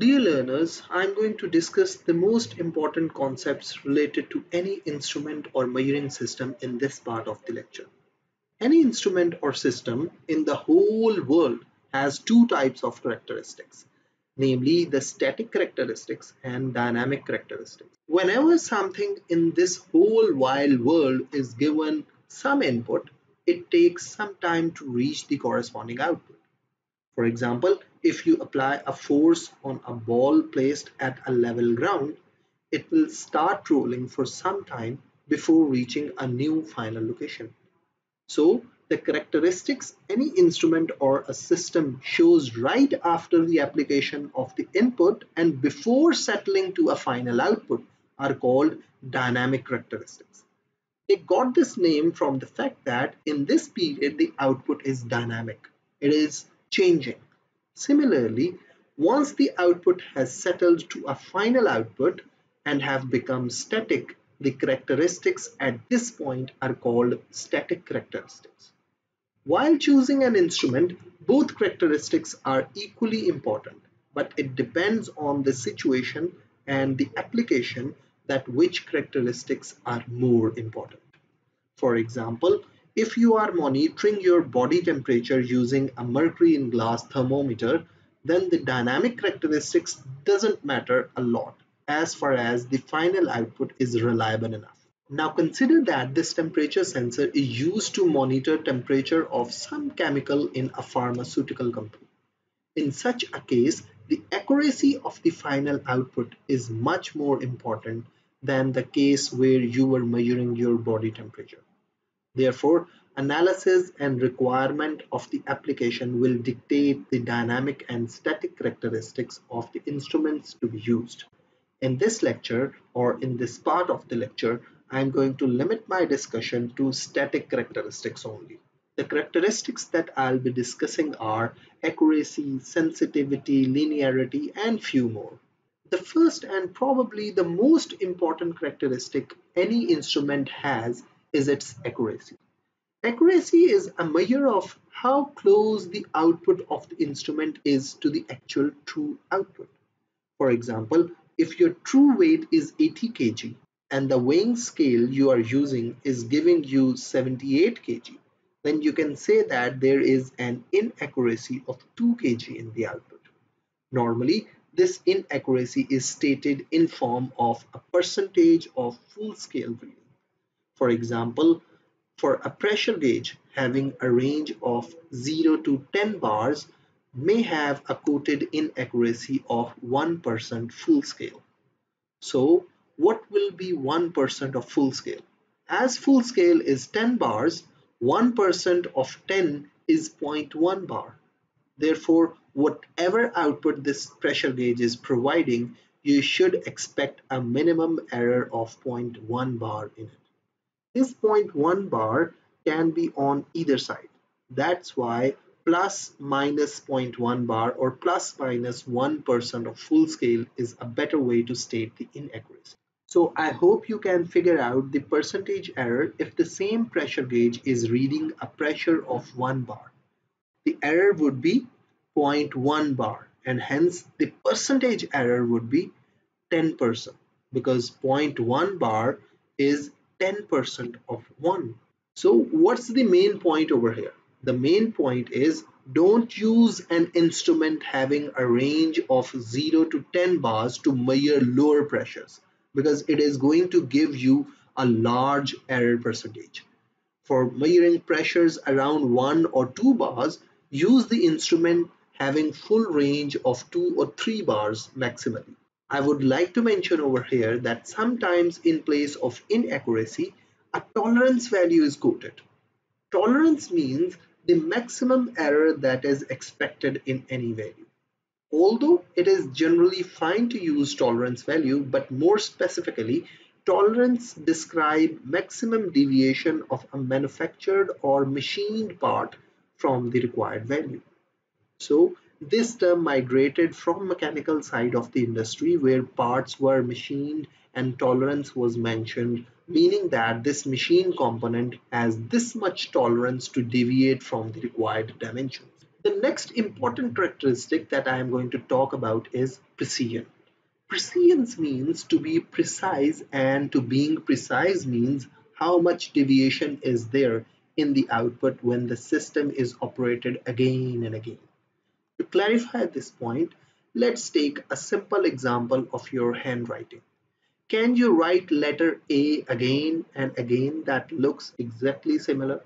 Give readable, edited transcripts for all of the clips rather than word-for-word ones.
Dear learners, I am going to discuss the most important concepts related to any instrument or measuring system in this part of the lecture. Any instrument or system in the whole world has two types of characteristics, namely the static characteristics and dynamic characteristics. Whenever something in this whole wild world is given some input, it takes some time to reach the corresponding output. For example, if you apply a force on a ball placed at a level ground, it will start rolling for some time before reaching a new final location. So, the characteristics any instrument or a system shows right after the application of the input and before settling to a final output are called dynamic characteristics. They got this name from the fact that in this period the output is dynamic. It is changing. Similarly, once the output has settled to a final output and have become static, the characteristics at this point are called static characteristics. While choosing an instrument, both characteristics are equally important, but it depends on the situation and the application that which characteristics are more important. For example, if you are monitoring your body temperature using a mercury in glass thermometer, then the dynamic characteristics doesn't matter a lot as far as the final output is reliable enough. Now consider that this temperature sensor is used to monitor temperature of some chemical in a pharmaceutical company. In such a case, the accuracy of the final output is much more important than the case where you were measuring your body temperature. Therefore, analysis and requirement of the application will dictate the dynamic and static characteristics of the instruments to be used. In this lecture, or in this part of the lecture, I am going to limit my discussion to static characteristics only. The characteristics that I'll be discussing are accuracy, sensitivity, linearity, and few more. The first and probably the most important characteristic any instrument has is its accuracy. Accuracy is a measure of how close the output of the instrument is to the actual true output. For example, if your true weight is 80 kg and the weighing scale you are using is giving you 78 kg, then you can say that there is an inaccuracy of 2 kg in the output. Normally, this inaccuracy is stated in form of a percentage of full-scale reading. For example, for a pressure gauge having a range of 0 to 10 bars may have a quoted inaccuracy of 1% full scale. So, what will be 1% of full scale? As full scale is 10 bars, 1% of 10 is 0.1 bar. Therefore, whatever output this pressure gauge is providing, you should expect a minimum error of 0.1 bar in it. This 0.1 bar can be on either side. That's why plus minus 0.1 bar or plus minus 1% of full scale is a better way to state the inaccuracy. So I hope you can figure out the percentage error if the same pressure gauge is reading a pressure of 1 bar. The error would be 0.1 bar and hence the percentage error would be 10% because 0.1 bar is 10% of 1. So what's the main point over here? The main point is don't use an instrument having a range of 0 to 10 bars to measure lower pressures because it is going to give you a large error percentage. For measuring pressures around 1 or 2 bars, use the instrument having full range of 2 or 3 bars maximally. I would like to mention over here that sometimes in place of inaccuracy, a tolerance value is quoted. Tolerance means the maximum error that is expected in any value. Although it is generally fine to use tolerance value, but more specifically, tolerance describes maximum deviation of a manufactured or machined part from the required value. So, this term migrated from mechanical side of the industry where parts were machined and tolerance was mentioned, meaning that this machine component has this much tolerance to deviate from the required dimensions. The next important characteristic that I am going to talk about is precision. Prescience means to be precise, and to being precise means how much deviation is there in the output when the system is operated again and again. To clarify this point, let's take a simple example of your handwriting. Can you write letter A again and again that looks exactly similar?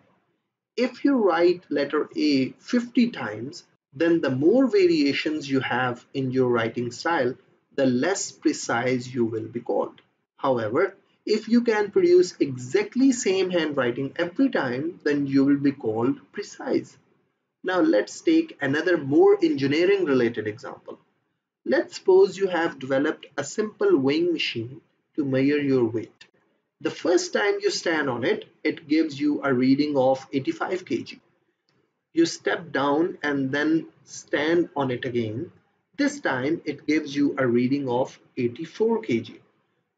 If you write letter A 50 times, then the more variations you have in your writing style, the less precise you will be called. However, if you can produce exactly same handwriting every time, then you will be called precise. Now let's take another more engineering related example. Let's suppose you have developed a simple weighing machine to measure your weight. The first time you stand on it, it gives you a reading of 85 kg. You step down and then stand on it again. This time it gives you a reading of 84 kg.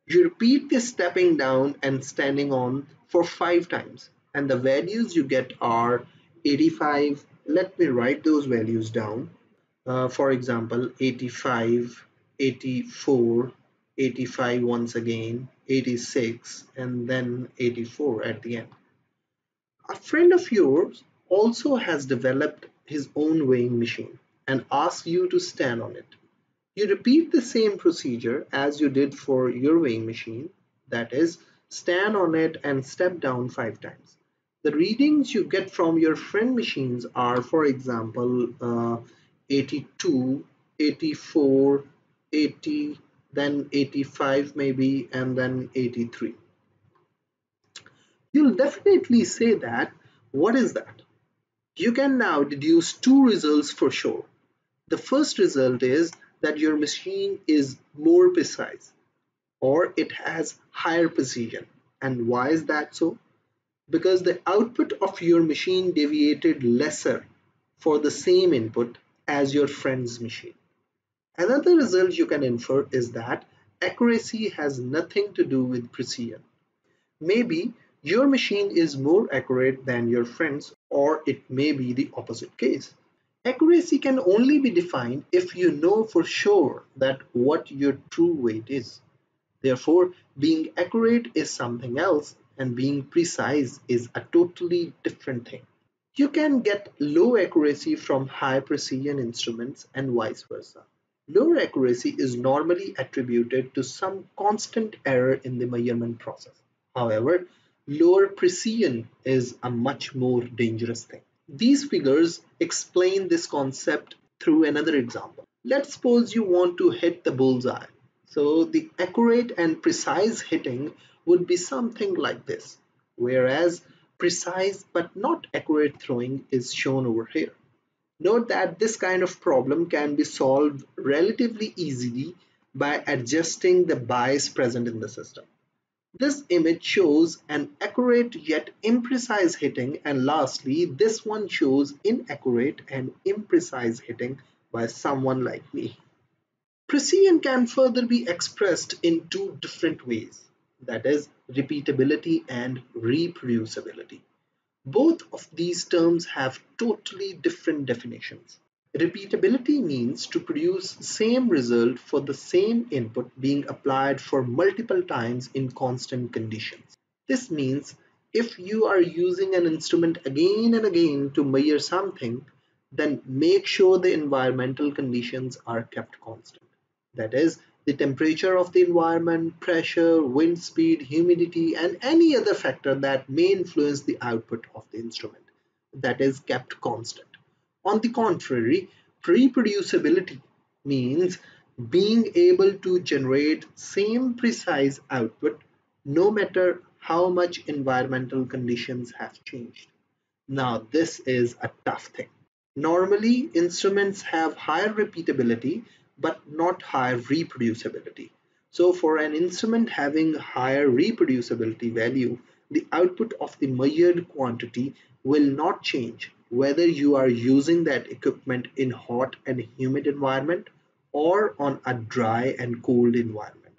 You repeat this stepping down and standing on for 5 times, and the values you get are 85. Let me write those values down. For example, 85, 84, 85 once again, 86, and then 84 at the end. A friend of yours also has developed his own weighing machine and asks you to stand on it. You repeat the same procedure as you did for your weighing machine, that is, stand on it and step down 5 times. The readings you get from your friend machines are, for example, 82, 84, 80, then 85 maybe, and then 83. You'll definitely say that, what is that? You can now deduce 2 results for sure. The first result is that your machine is more precise, or it has higher precision. And why is that so? Because the output of your machine deviated lesser for the same input as your friend's machine. Another result you can infer is that accuracy has nothing to do with precision. Maybe your machine is more accurate than your friend's, or it may be the opposite case. Accuracy can only be defined if you know for sure that what your true weight is. Therefore, being accurate is something else and being precise is a totally different thing. You can get low accuracy from high precision instruments and vice versa. Lower accuracy is normally attributed to some constant error in the measurement process. However, lower precision is a much more dangerous thing. These figures explain this concept through another example. Let's suppose you want to hit the bullseye. So the accurate and precise hitting would be something like this, whereas precise but not accurate throwing is shown over here. Note that this kind of problem can be solved relatively easily by adjusting the bias present in the system. This image shows an accurate yet imprecise hitting, and lastly, this one shows inaccurate and imprecise hitting by someone like me. Precision can further be expressed in 2 different ways, that is, repeatability and reproducibility. Both of these terms have totally different definitions. Repeatability means to produce the same result for the same input being applied for multiple times in constant conditions. This means if you are using an instrument again and again to measure something, then make sure the environmental conditions are kept constant. That is, the temperature of the environment, pressure, wind speed, humidity, and any other factor that may influence the output of the instrument, that is kept constant. On the contrary, reproducibility means being able to generate same precise output no matter how much environmental conditions have changed. Now this is a tough thing. Normally, instruments have higher repeatability but not higher reproducibility. So for an instrument having higher reproducibility value, the output of the measured quantity will not change whether you are using that equipment in hot and humid environment or on a dry and cold environment.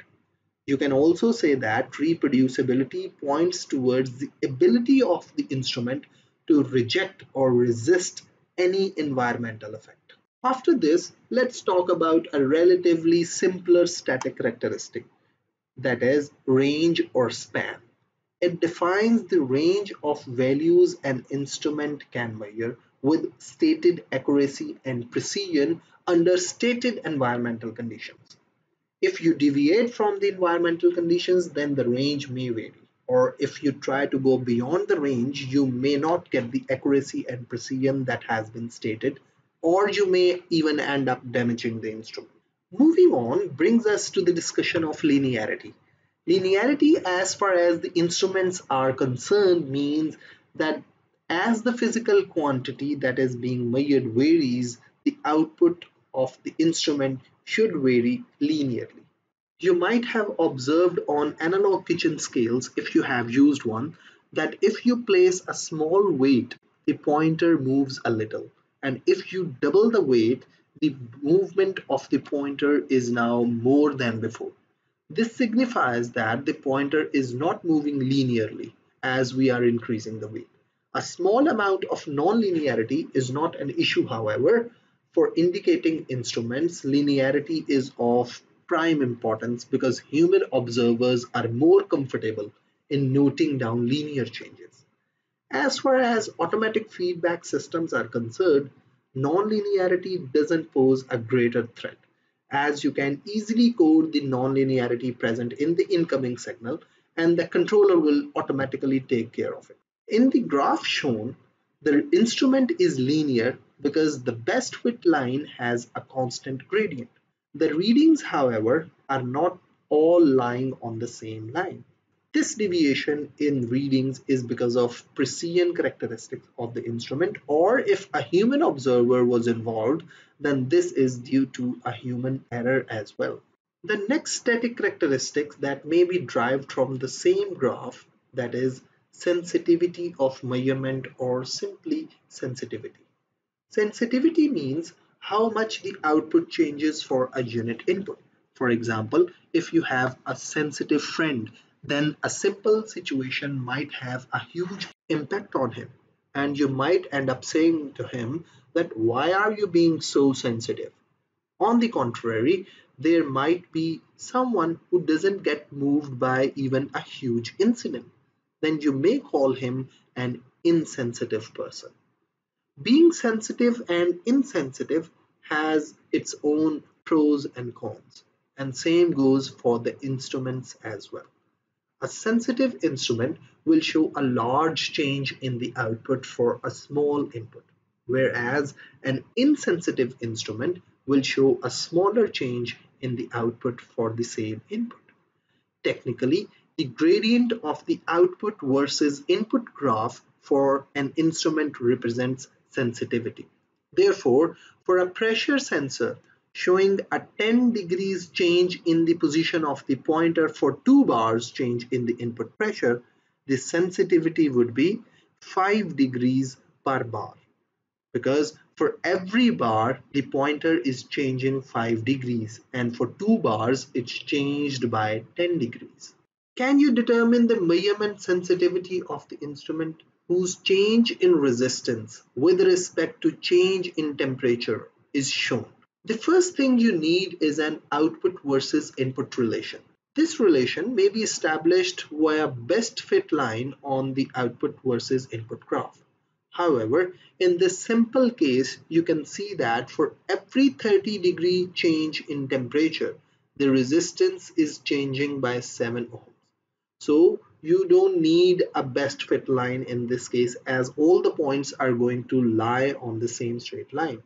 You can also say that reproducibility points towards the ability of the instrument to reject or resist any environmental effect. After this, let's talk about a relatively simpler static characteristic, that is range or span. It defines the range of values an instrument can measure with stated accuracy and precision under stated environmental conditions. If you deviate from the environmental conditions, then the range may vary. Or if you try to go beyond the range, you may not get the accuracy and precision that has been stated, or you may even end up damaging the instrument. Moving on brings us to the discussion of linearity. Linearity, as far as the instruments are concerned, means that as the physical quantity that is being measured varies, the output of the instrument should vary linearly. You might have observed on analog kitchen scales, if you have used one, that if you place a small weight, the pointer moves a little. And if you double the weight, the movement of the pointer is now more than before. This signifies that the pointer is not moving linearly as we are increasing the weight. A small amount of nonlinearity is not an issue, however. For indicating instruments, linearity is of prime importance because human observers are more comfortable in noting down linear changes. As far as automatic feedback systems are concerned, nonlinearity doesn't pose a greater threat, as you can easily code the nonlinearity present in the incoming signal and the controller will automatically take care of it. In the graph shown, the instrument is linear because the best fit line has a constant gradient. The readings, however, are not all lying on the same line. This deviation in readings is because of precision characteristics of the instrument, or if a human observer was involved, then this is due to a human error as well. The next static characteristic that may be derived from the same graph, that is sensitivity of measurement, or simply sensitivity. Sensitivity means how much the output changes for a unit input. For example, if you have a sensitive friend, then a simple situation might have a huge impact on him. And you might end up saying to him that, why are you being so sensitive? On the contrary, there might be someone who doesn't get moved by even a huge incident. Then you may call him an insensitive person. Being sensitive and insensitive has its own pros and cons, and same goes for the instruments as well. A sensitive instrument will show a large change in the output for a small input, whereas an insensitive instrument will show a smaller change in the output for the same input. Technically, the gradient of the output versus input graph for an instrument represents sensitivity. Therefore, for a pressure sensor, showing a 10 degrees change in the position of the pointer for 2 bars change in the input pressure, the sensitivity would be 5 degrees per bar, because for every bar the pointer is changing 5 degrees and for 2 bars it's changed by 10 degrees. Can you determine the measurement sensitivity of the instrument whose change in resistance with respect to change in temperature is shown? The first thing you need is an output versus input relation. This relation may be established via best fit line on the output versus input graph. However, in this simple case, you can see that for every 30 degree change in temperature, the resistance is changing by 7 ohms. So you don't need a best fit line in this case, as all the points are going to lie on the same straight line.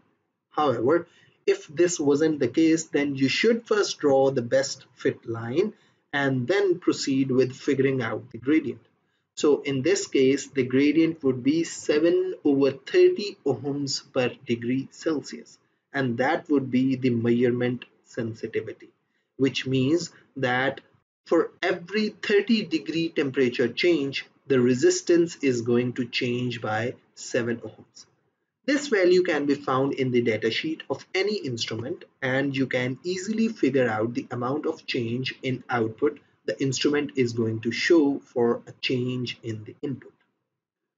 However, if this wasn't the case, then you should first draw the best fit line and then proceed with figuring out the gradient. So in this case, the gradient would be 7 over 30 ohms per degree Celsius, and that would be the measurement sensitivity, which means that for every 30 degree temperature change, the resistance is going to change by 7 ohms. This value can be found in the datasheet of any instrument, and you can easily figure out the amount of change in output the instrument is going to show for a change in the input.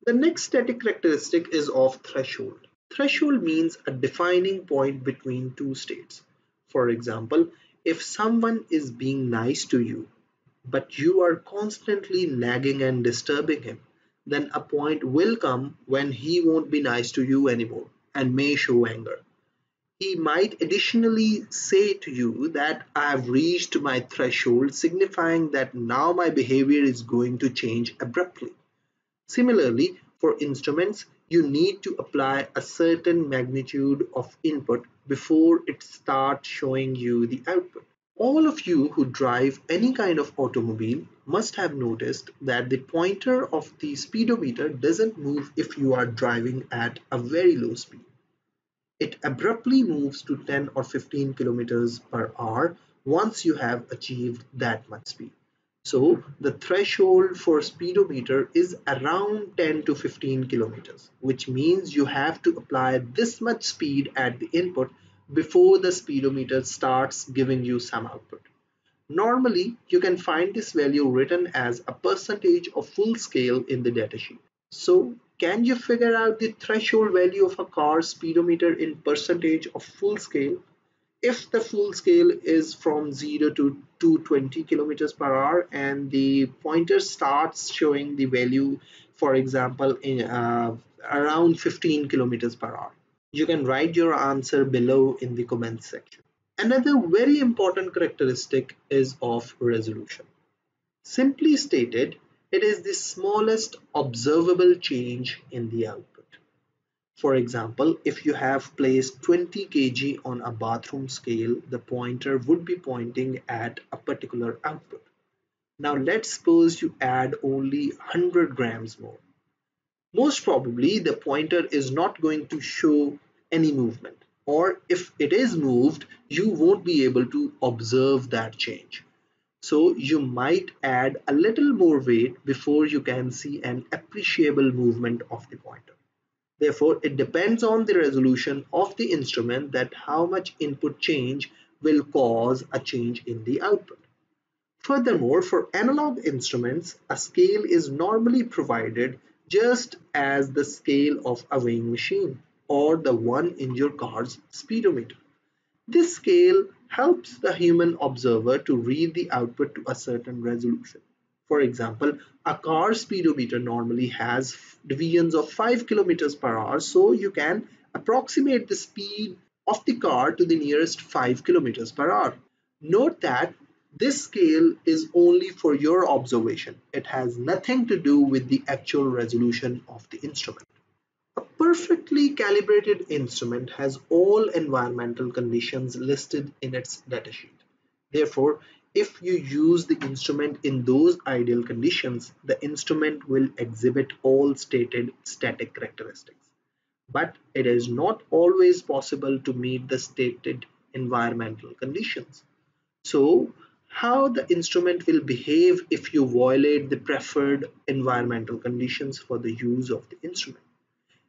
The next static characteristic is of threshold. Threshold means a defining point between two states. For example, if someone is being nice to you, but you are constantly nagging and disturbing him, then a point will come when he won't be nice to you anymore and may show anger. He might additionally say to you that I have reached my threshold, signifying that now my behavior is going to change abruptly. Similarly, for instruments, you need to apply a certain magnitude of input before it starts showing you the output. All of you who drive any kind of automobile must have noticed that the pointer of the speedometer doesn't move if you are driving at a very low speed. It abruptly moves to 10 or 15 kilometers per hour once you have achieved that much speed. So the threshold for speedometer is around 10 to 15 kilometers, which means you have to apply this much speed at the input before the speedometer starts giving you some output. Normally, you can find this value written as a percentage of full scale in the datasheet. So, can you figure out the threshold value of a car's speedometer in percentage of full scale? If the full scale is from 0 to 220 km per hour and the pointer starts showing the value, for example, in around 15 km per hour, you can write your answer below in the comments section. Another very important characteristic is of resolution. Simply stated, it is the smallest observable change in the output. For example, if you have placed 20 kg on a bathroom scale, the pointer would be pointing at a particular output. Now let's suppose you add only 100 grams more. Most probably the pointer is not going to show any movement, or if it is moved, you won't be able to observe that change. So you might add a little more weight before you can see an appreciable movement of the pointer. Therefore, it depends on the resolution of the instrument that how much input change will cause a change in the output. Furthermore, for analog instruments, a scale is normally provided just as the scale of a weighing machine or the one in your car's speedometer. This scale helps the human observer to read the output to a certain resolution. For example, a car speedometer normally has divisions of 5 kilometers per hour, so you can approximate the speed of the car to the nearest 5 kilometers per hour. Note that this scale is only for your observation. It has nothing to do with the actual resolution of the instrument. A perfectly calibrated instrument has all environmental conditions listed in its datasheet. Therefore, if you use the instrument in those ideal conditions, the instrument will exhibit all stated static characteristics. But it is not always possible to meet the stated environmental conditions. So, how the instrument will behave if you violate the preferred environmental conditions for the use of the instrument?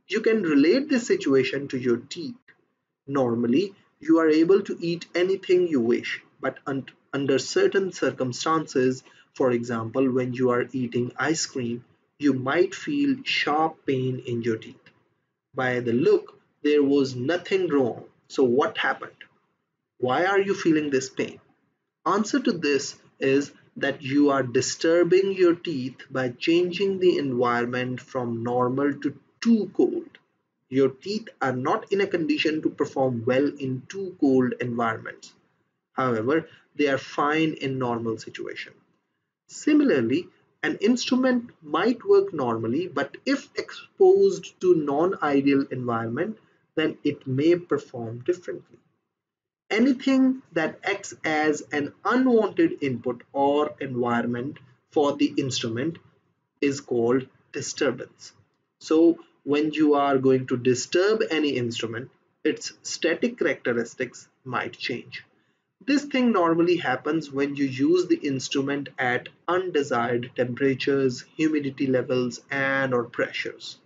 You can relate this situation to your teeth. Normally, you are able to eat anything you wish, but under certain circumstances, for example, when you are eating ice cream, you might feel sharp pain in your teeth. By the look, there was nothing wrong. So what happened? Why are you feeling this pain? Answer to this is that you are disturbing your teeth by changing the environment from normal to too cold. Your teeth are not in a condition to perform well in too cold environments. However, they are fine in normal situation. Similarly, an instrument might work normally, but if exposed to non-ideal environment, then it may perform differently. Anything that acts as an unwanted input or environment for the instrument is called disturbance. So, when you are going to disturb any instrument, its static characteristics might change. This thing normally happens when you use the instrument at undesired temperatures, humidity levels, and/or pressures.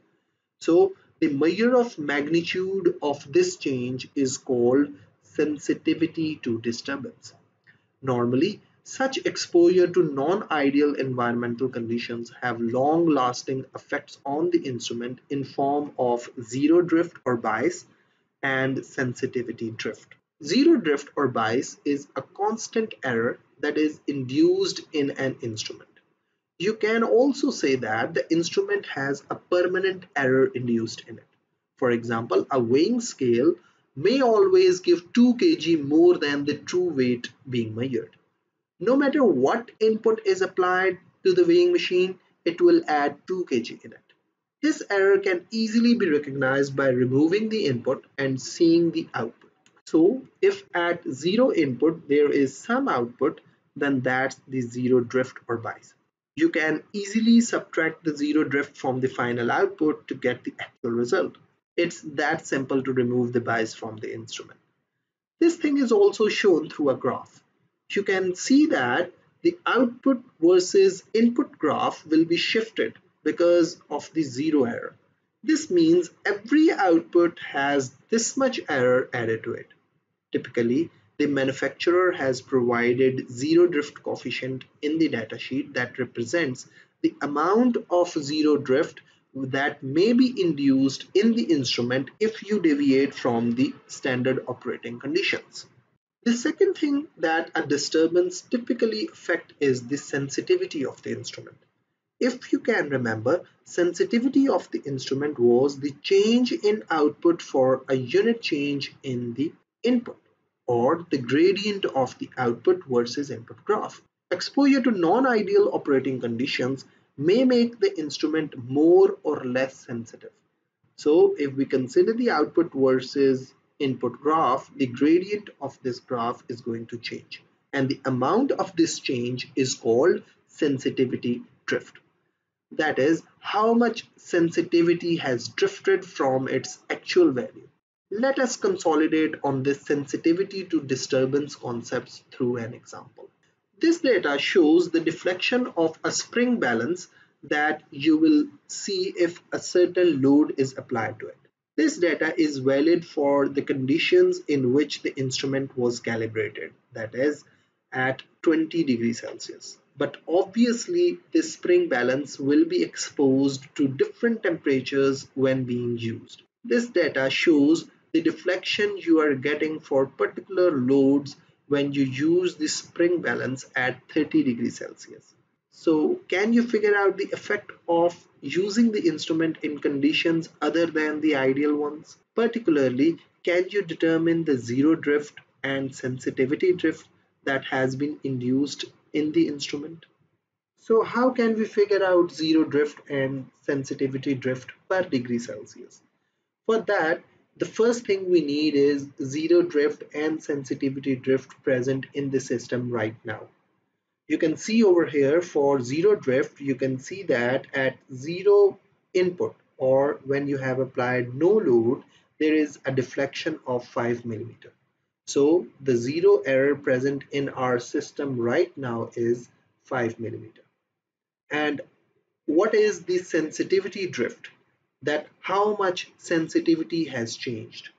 So the measure of magnitude of this change is called sensitivity to disturbance. Normally, Such exposure to non-ideal environmental conditions have long-lasting effects on the instrument in form of zero drift or bias and sensitivity drift. Zero drift or bias is a constant error that is induced in an instrument. You can also say that the instrument has a permanent error induced in it. For example, a weighing scale may always give 2 kg more than the true weight being measured. No matter what input is applied to the weighing machine, it will add 2 kg in it. This error can easily be recognized by removing the input and seeing the output. So, if at zero input there is some output, then that's the zero drift or bias. You can easily subtract the zero drift from the final output to get the actual result. It's that simple to remove the bias from the instrument. This thing is also shown through a graph. You can see that the output versus input graph will be shifted because of the zero error. This means every output has this much error added to it. Typically, the manufacturer has provided zero drift coefficient in the datasheet that represents the amount of zero drift that may be induced in the instrument if you deviate from the standard operating conditions. The second thing that a disturbance typically affects is the sensitivity of the instrument. If you can remember, sensitivity of the instrument was the change in output for a unit change in the input, or the gradient of the output versus input graph. Exposure to non-ideal operating conditions may make the instrument more or less sensitive. So if we consider the output versus input graph, the gradient of this graph is going to change. And the amount of this change is called sensitivity drift. That is, how much sensitivity has drifted from its actual value. Let us consolidate on this sensitivity to disturbance concepts through an example. This data shows the deflection of a spring balance that you will see if a certain load is applied to it. This data is valid for the conditions in which the instrument was calibrated, that is, at 20 degrees Celsius. But obviously, this spring balance will be exposed to different temperatures when being used. This data shows the deflection you are getting for particular loads when you use the spring balance at 30 degrees Celsius. So can you figure out the effect of using the instrument in conditions other than the ideal ones? Particularly, can you determine the zero drift and sensitivity drift that has been induced in the instrument? So how can we figure out zero drift and sensitivity drift per degree Celsius? For that, the first thing we need is zero drift and sensitivity drift present in the system right now. You can see over here for zero drift, you can see that at zero input or when you have applied no load, there is a deflection of 5 mm. So the zero error present in our system right now is 5 mm. And what is the sensitivity drift? That how much sensitivity has changed.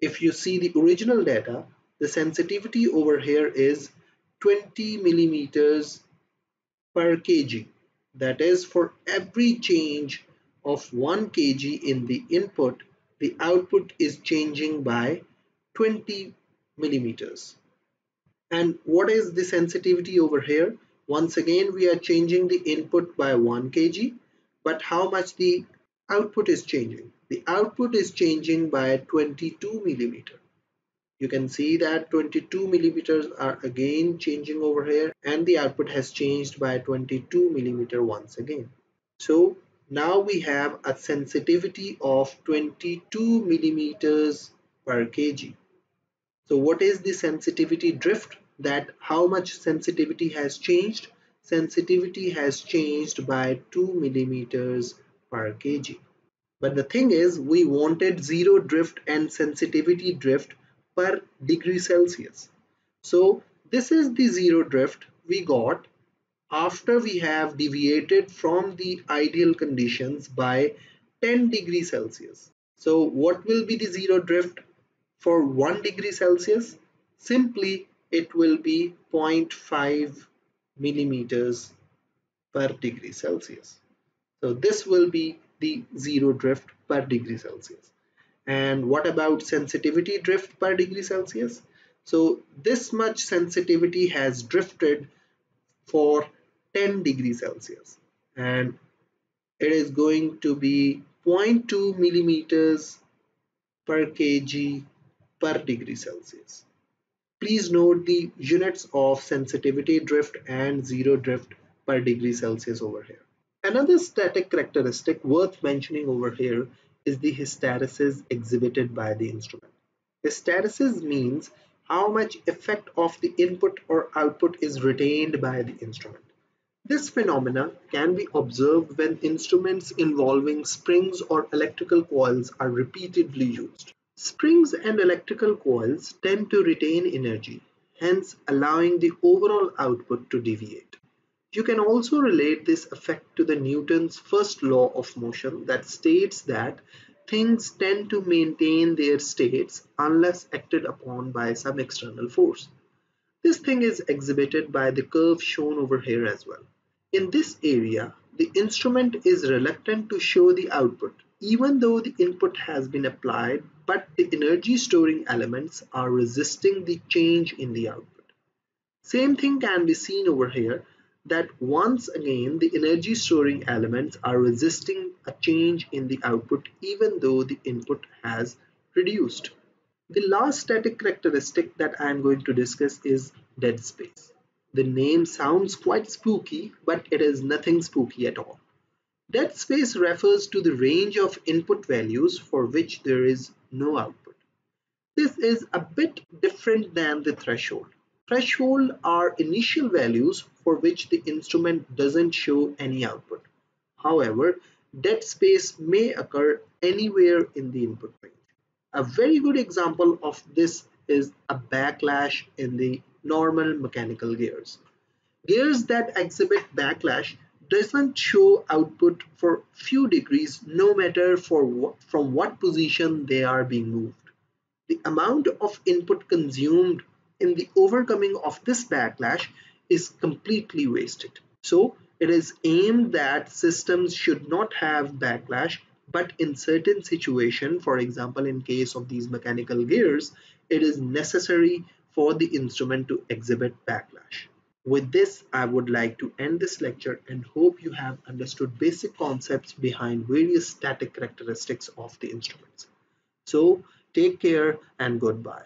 If you see the original data, the sensitivity over here is 20 mm per kg. That is, for every change of 1 kg in the input, the output is changing by 20 mm. And what is the sensitivity over here? Once again, we are changing the input by 1 kg, but how much the output is changing. The output is changing by 22 mm. You can see that 22 mm are again changing over here, and the output has changed by 22 mm once again. So now we have a sensitivity of 22 mm per kg. So what is the sensitivity drift? That how much sensitivity has changed? Sensitivity has changed by 2 mm per kg. But the thing is, we wanted zero drift and sensitivity drift per degree Celsius. So this is the zero drift we got after we have deviated from the ideal conditions by 10 degrees Celsius. So what will be the zero drift for 1 degree Celsius? Simply, it will be 0.5 millimeters per degree Celsius. So this will be the zero drift per degree Celsius. And what about sensitivity drift per degree Celsius? So this much sensitivity has drifted for 10 degrees Celsius, and it is going to be 0.2 millimeters per kg per degree Celsius. Please note the units of sensitivity drift and zero drift per degree Celsius over here. Another static characteristic worth mentioning over here is the hysteresis exhibited by the instrument. Hysteresis means how much effect of the input or output is retained by the instrument. This phenomena can be observed when instruments involving springs or electrical coils are repeatedly used. Springs and electrical coils tend to retain energy, hence allowing the overall output to deviate. You can also relate this effect to the Newton's first law of motion that states that things tend to maintain their states unless acted upon by some external force. This thing is exhibited by the curve shown over here as well. In this area, the instrument is reluctant to show the output, even though the input has been applied, but the energy storing elements are resisting the change in the output. Same thing can be seen over here, that once again the energy storing elements are resisting a change in the output even though the input has reduced. The last static characteristic that I am going to discuss is dead space. The name sounds quite spooky, but it is nothing spooky at all. Dead space refers to the range of input values for which there is no output. This is a bit different than the threshold. Threshold are initial values for which the instrument doesn't show any output. However, dead space may occur anywhere in the input range. A very good example of this is a backlash in the normal mechanical gears. Gears that exhibit backlash doesn't show output for few degrees no matter from what position they are being moved. The amount of input consumed in the overcoming of this backlash is completely wasted. So it is aimed that systems should not have backlash, but in certain situations, for example in case of these mechanical gears, it is necessary for the instrument to exhibit backlash. With this, I would like to end this lecture and hope you have understood basic concepts behind various static characteristics of the instruments. So take care and goodbye.